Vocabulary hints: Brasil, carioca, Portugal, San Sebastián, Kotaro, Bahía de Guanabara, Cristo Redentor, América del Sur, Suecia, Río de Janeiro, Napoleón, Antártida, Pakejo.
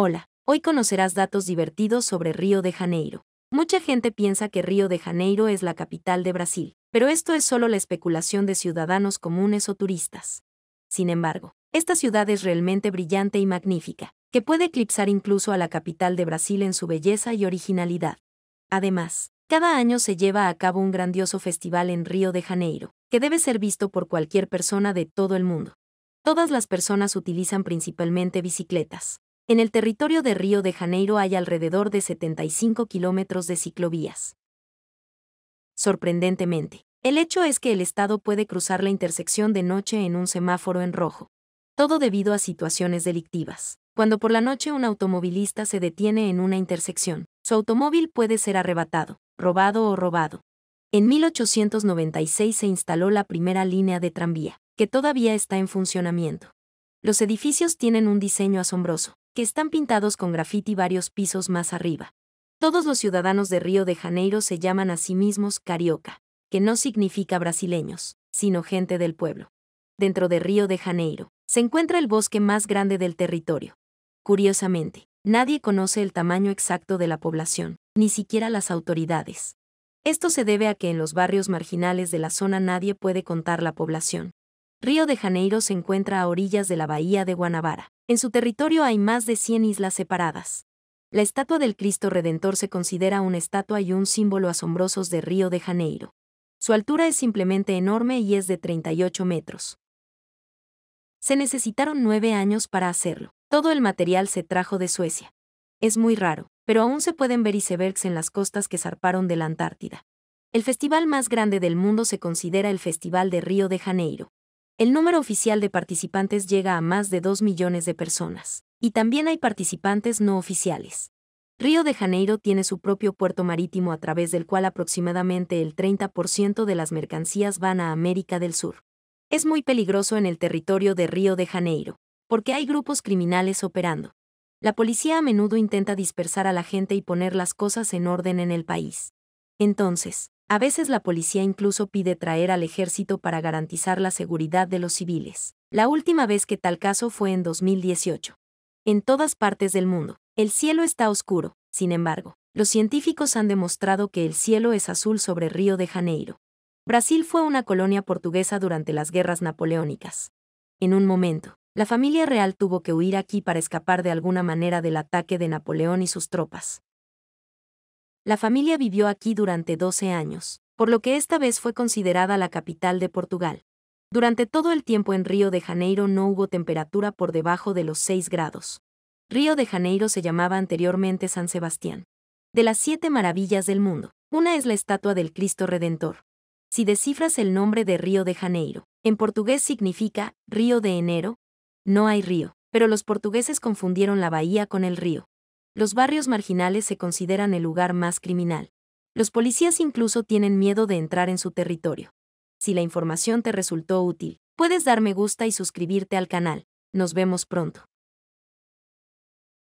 Hola, hoy conocerás datos divertidos sobre Río de Janeiro. Mucha gente piensa que Río de Janeiro es la capital de Brasil, pero esto es solo la especulación de ciudadanos comunes o turistas. Sin embargo, esta ciudad es realmente brillante y magnífica, que puede eclipsar incluso a la capital de Brasil en su belleza y originalidad. Además, cada año se lleva a cabo un grandioso festival en Río de Janeiro, que debe ser visto por cualquier persona de todo el mundo. Todas las personas utilizan principalmente bicicletas. En el territorio de Río de Janeiro hay alrededor de 75 kilómetros de ciclovías. Sorprendentemente, el hecho es que el Estado puede cruzar la intersección de noche en un semáforo en rojo. Todo debido a situaciones delictivas. Cuando por la noche un automovilista se detiene en una intersección, su automóvil puede ser arrebatado, robado o robado. En 1896 se instaló la primera línea de tranvía, que todavía está en funcionamiento. Los edificios tienen un diseño asombroso, que están pintados con grafiti varios pisos más arriba. Todos los ciudadanos de Río de Janeiro se llaman a sí mismos carioca, que no significa brasileños, sino gente del pueblo. Dentro de Río de Janeiro, se encuentra el bosque más grande del territorio. Curiosamente, nadie conoce el tamaño exacto de la población, ni siquiera las autoridades. Esto se debe a que en los barrios marginales de la zona nadie puede contar la población. Río de Janeiro se encuentra a orillas de la Bahía de Guanabara. En su territorio hay más de 100 islas separadas. La estatua del Cristo Redentor se considera una estatua y un símbolo asombrosos de Río de Janeiro. Su altura es simplemente enorme y es de 38 metros. Se necesitaron 9 años para hacerlo. Todo el material se trajo de Suecia. Es muy raro, pero aún se pueden ver icebergs en las costas que zarparon de la Antártida. El festival más grande del mundo se considera el Festival de Río de Janeiro. El número oficial de participantes llega a más de 2 millones de personas, y también hay participantes no oficiales. Río de Janeiro tiene su propio puerto marítimo a través del cual aproximadamente el 30% de las mercancías van a América del Sur. Es muy peligroso en el territorio de Río de Janeiro, porque hay grupos criminales operando. La policía a menudo intenta dispersar a la gente y poner las cosas en orden en el país. Entonces, a veces la policía incluso pide traer al ejército para garantizar la seguridad de los civiles. La última vez que tal caso fue en 2018. En todas partes del mundo, el cielo está oscuro. Sin embargo, los científicos han demostrado que el cielo es azul sobre Río de Janeiro. Brasil fue una colonia portuguesa durante las guerras napoleónicas. En un momento, la familia real tuvo que huir aquí para escapar de alguna manera del ataque de Napoleón y sus tropas. La familia vivió aquí durante 12 años, por lo que esta vez fue considerada la capital de Portugal. Durante todo el tiempo en Río de Janeiro no hubo temperatura por debajo de los 6 grados. Río de Janeiro se llamaba anteriormente San Sebastián. De las 7 maravillas del mundo, una es la estatua del Cristo Redentor. Si descifras el nombre de Río de Janeiro, en portugués significa Río de Enero. No hay río, pero los portugueses confundieron la bahía con el río. Los barrios marginales se consideran el lugar más criminal. Los policías incluso tienen miedo de entrar en su territorio. Si la información te resultó útil, puedes dar me gusta y suscribirte al canal. Nos vemos pronto.